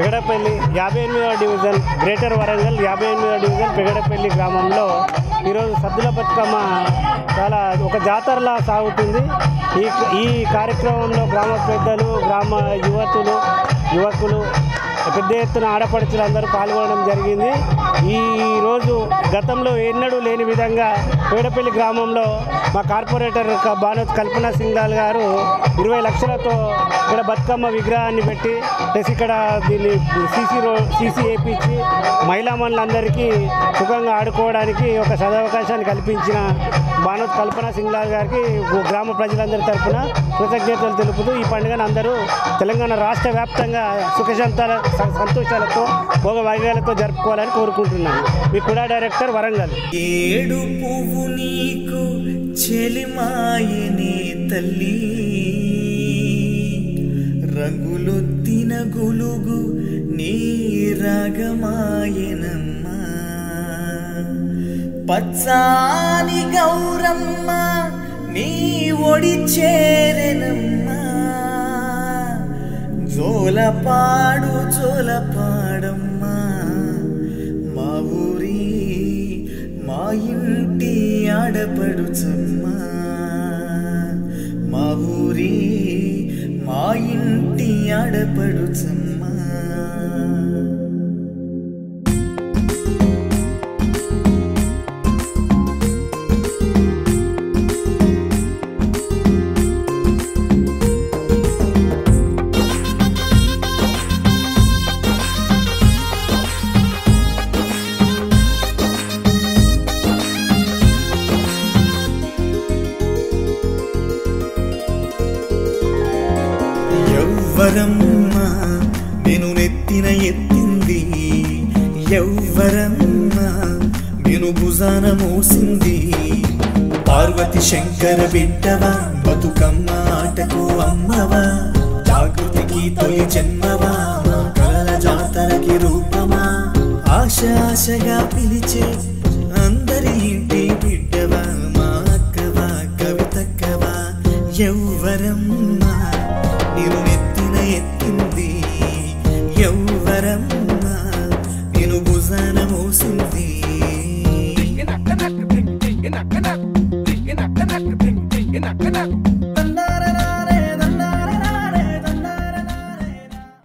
పెగడపల్లి 58వ division greater Warangal 58వ division Pegadapalli గ్రామంలో ఈరోజు సద్దుల బతుకమ్మ చాలా ఒక జాతరలా సాగుతుంది. ఈ కార్యక్రమంలో గ్రామ పెద్దలు, గ్రామ యువకులు, పెద్ద ఎత్తున ఆడపడుచులందరూ పాల్గొనడం జరిగింది. ఈరోజు గతంలో ఎన్నడూ లేని విధంగా పేడపల్లి గ్రామంలో మా కార్పొరేటర్ భానోత్ కల్పనా సింగాల్ గారు 20 లక్షలతో ఇక్కడ బతుకమ్మ విగ్రహాన్ని పెట్టి ప్లస్ ఇక్కడ దీన్ని సీసీ వేయించి మహిళా మనులందరికీ సుఖంగా ఆడుకోవడానికి ఒక సదవకాశాన్ని కల్పించిన భానోత్ కల్పనా సింగాల్ గారికి గ్రామ ప్రజలందరి తరఫున కృతజ్ఞతలు తెలుపుతూ ఈ పండుగను అందరూ తెలంగాణ రాష్ట్ర వ్యాప్తంగా సుఖశాంతాల సంతోషాలతో భోగ వైభవాలతో జరుపుకోవాలని కోరుకుంటున్నాను. మీ కుడా డైరెక్టర్ వరంగల్. ఏడు పువ్వు నీకు చెలిమాయనే తల్లి, రంగులొత్తిన గులుగు నీ రాగమాయనమ్మ, పచ్చాని గౌరమ్మ నీ ఒడి చేరెనమ్మ, జోలపాడు జోలపాడమ్మా మా ఊరి మా ఇంటి ఆడపడుచమ్మా, మా ఊరి మా ఇంటి ఆడపడుచమ్మా. యవ్వరమ్మ నేను నెత్తిన ఎత్తింది, యవ్వరమ్మ నేను భుజాన మోసింది, పార్వతి శంకర బిడ్డవా బతుకమ్మ ఆటకు అమ్మవా, జాగృతికి తొలి జన్మవా కళల జాతరకి రూపమా, ఆశ ఆశగా పిలిచే అందరి ఇంటి బిడ్డవా మా అక్కవా కవితక్కవా, యవ్వరమ్మ నేను ఎత్తింది, యవ్వరమ్మ నేను భుజాన మోసింది.